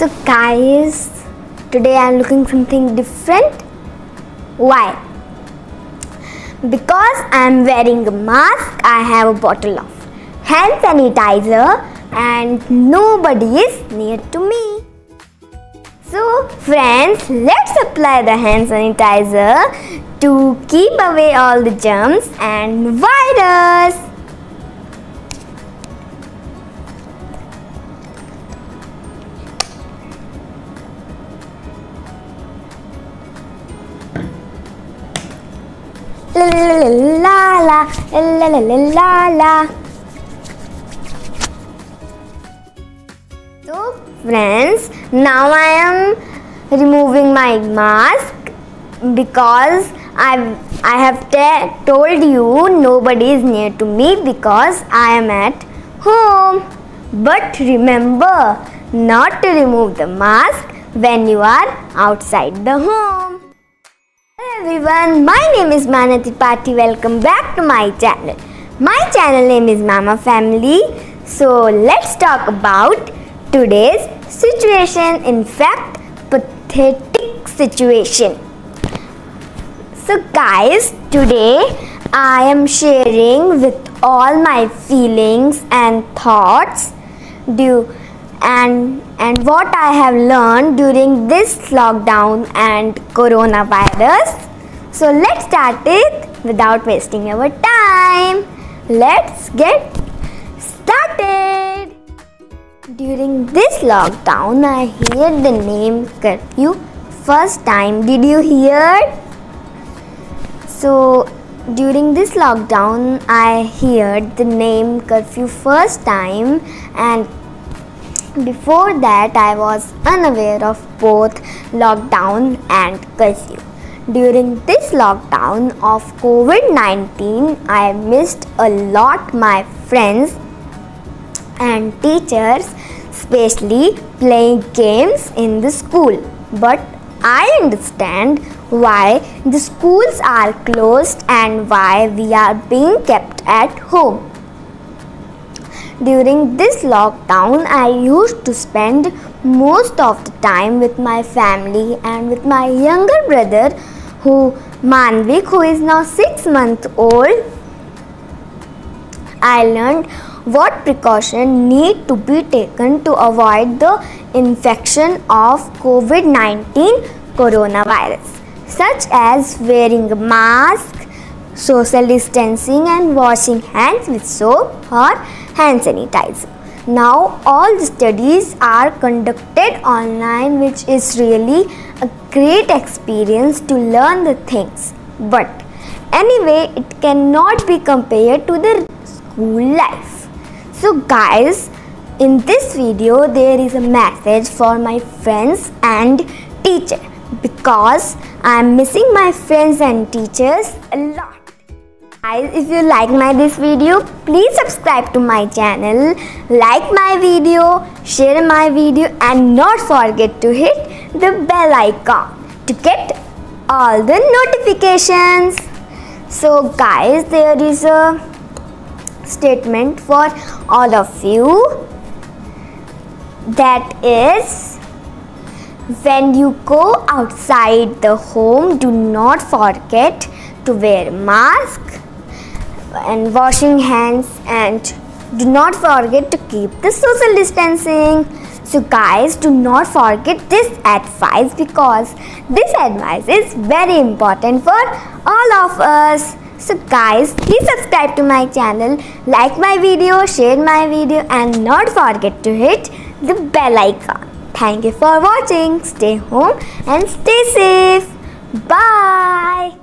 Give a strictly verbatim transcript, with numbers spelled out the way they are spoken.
So guys, today I'm looking something different. Why? Because I'm wearing a mask, I have a bottle of hand sanitizer and nobody is near to me. So friends, let's apply the hand sanitizer to keep away all the germs and virus. La la la la la la la. So friends, now I am removing my mask because I I have told you nobody is near to me because I am at home. But remember not to remove the mask when you are outside the home. Hello everyone, my name is Manati Pati. Welcome back to my channel. My channel name is Mama Family. So let's talk about today's situation. In fact, pathetic situation. So guys, today I am sharing with all my feelings and thoughts due and and what I have learned during this lockdown and coronavirus. So let's start it without wasting our time. Let's get started. During this lockdown, I heard the name curfew first time. Did you hear? So during this lockdown, I heard the name curfew first time, and before that I was unaware of both lockdown and curfew. During this lockdown of COVID nineteen, I missed a lot my friends and teachers, especially playing games in the school. But I understand why the schools are closed and why we are being kept at home. During this lockdown, I used to spend most of the time with my family and with my younger brother, who Manvik, who is now six months old. I learned what precautions need to be taken to avoid the infection of COVID nineteen coronavirus, such as wearing a mask, social distancing, and washing hands with soap or hand sanitizer. Now all the studies are conducted online, which is really a great experience to learn the things. But anyway, it cannot be compared to the school life. So guys, in this video, there is a message for my friends and teacher because I am missing my friends and teachers a lot. Guys, if you like my this video, please subscribe to my channel, like my video, share my video, and not forget to hit the bell icon to get all the notifications. So guys, there is a statement for all of you. That is, when you go outside the home, do not forget to wear mask and washing hands, and do not forget to keep the social distancing. So guys, do not forget this advice because this advice is very important for all of us. So guys, please subscribe to my channel, like my video, share my video, and not forget to hit the bell icon. Thank you for watching. Stay home and stay safe. Bye.